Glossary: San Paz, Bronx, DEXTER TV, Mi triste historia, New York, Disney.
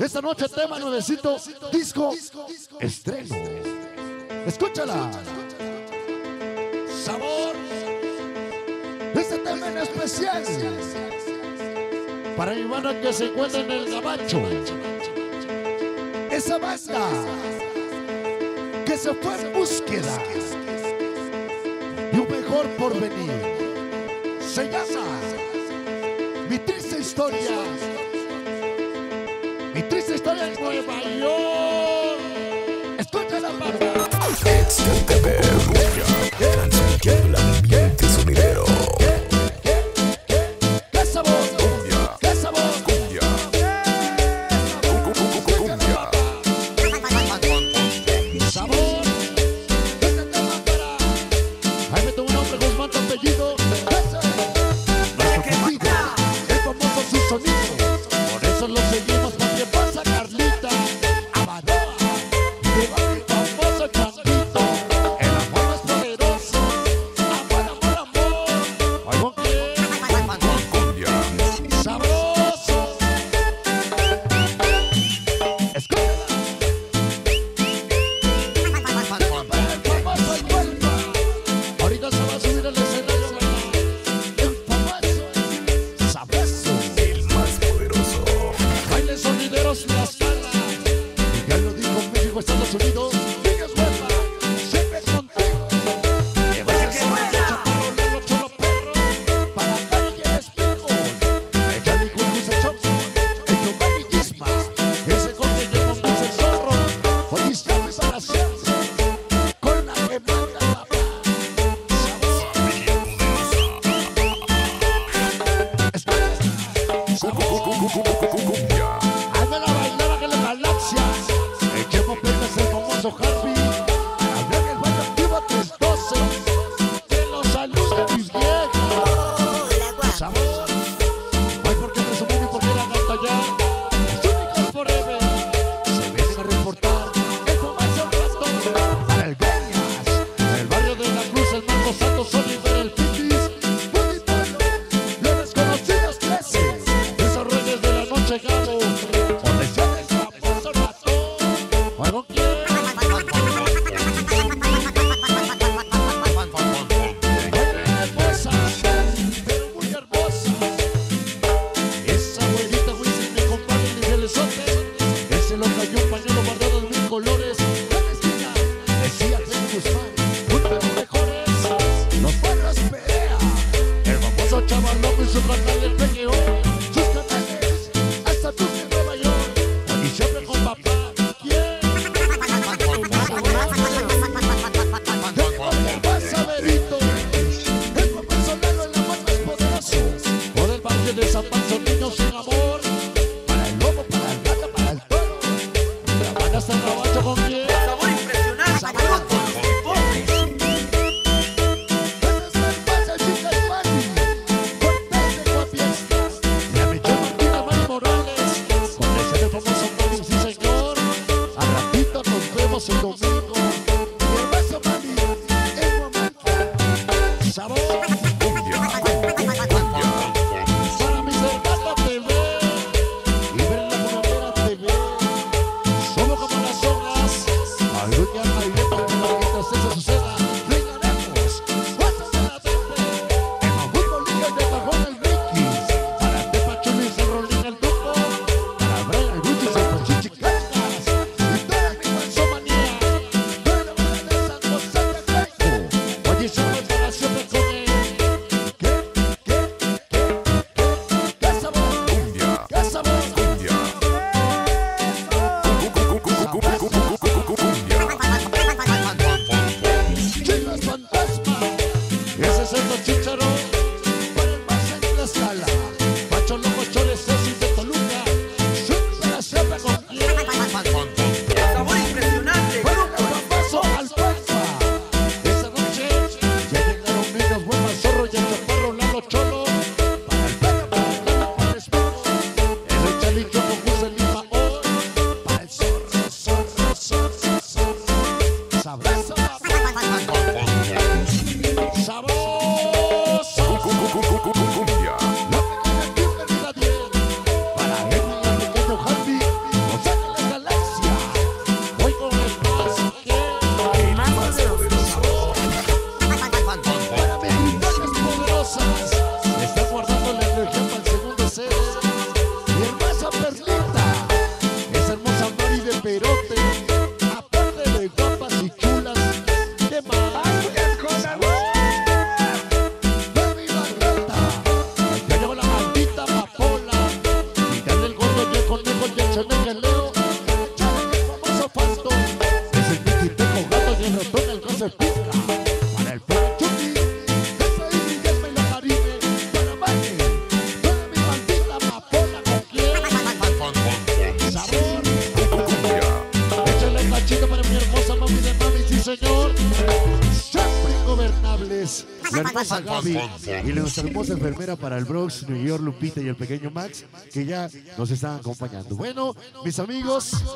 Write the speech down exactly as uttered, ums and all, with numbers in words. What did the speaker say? Esta noche tema nuevecito, disco estreno. Escúchala. Sabor. Este tema en especial para Ivana que se encuentra en el gabacho. Esa banda que se fue en búsqueda de un mejor porvenir. Se llama Mi Triste Historia. Mi triste historia es muy mayor. Escucha la palabra. Excel T V, canción que habla bien de sonidero. ¡Qué sabor! ¡Cumbia! ¡Qué sabor! ¡Cumbia! ¡Cumbia! ¡Sabor! Este tema para... Ahí meto un hombre con manto apellido. ¡Qué sabor! El famoso su sonido. Por eso lo seguimos. ¿Qué pasa, Carlita? Abadora, tu barrio famoso el Carlito. El amor es poderoso. Amor, amor, amor. Algo que cumbia sabroso. Escúchala. El famoso en Huelva. Ahorita se va a subir al escenario. El famoso sabroso. El más poderoso. Sonideros las salas. Ya lo dijo México, Estados Unidos. Sigue suelta, siempre contigo. Que vaya que vaya. Para los cholos perros. Para calle el espejo. Ya dijo Luis el Chopo. El Giovanni Gisma. Ese corte que nos dice el zorro. Hoy estamos para hacerse. Con la remanda la paz. Escucha. Sabor. Harvey, habrá que el baño activa tres doce. Que los saluda a mis viejos. Sabor. Ay, porque presumir y porque la gata ya. Es única forever. Se vienen a reportar. El comercio rato. Para el Gañas. El barrio de la Cruz, el Marco Santos, Oliver, el Pitis. Bonitano. Los desconocidos crecen. Esos reyes de la noche, Gabo. Donde se ha desfamoso rato. Bueno, ¿quién? San Paz, son niños sin amor. Para el lobo, para el gato, para el toro. capirotes, aparte de guapas y chulas, ¿qué más? ¡Baby Barreta! Ya llegó la maldita papola, y ya el gordo, yo con el y el chenengeleo, chale que el famoso falto, es el piquiteco gato y el ratón, el que se pica. Señor, siempre ingobernables, la hermosa Gaby y nuestra hermosa enfermera para el Bronx, New York, Lupita y el pequeño Max, que ya nos están acompañando. Bueno, mis amigos.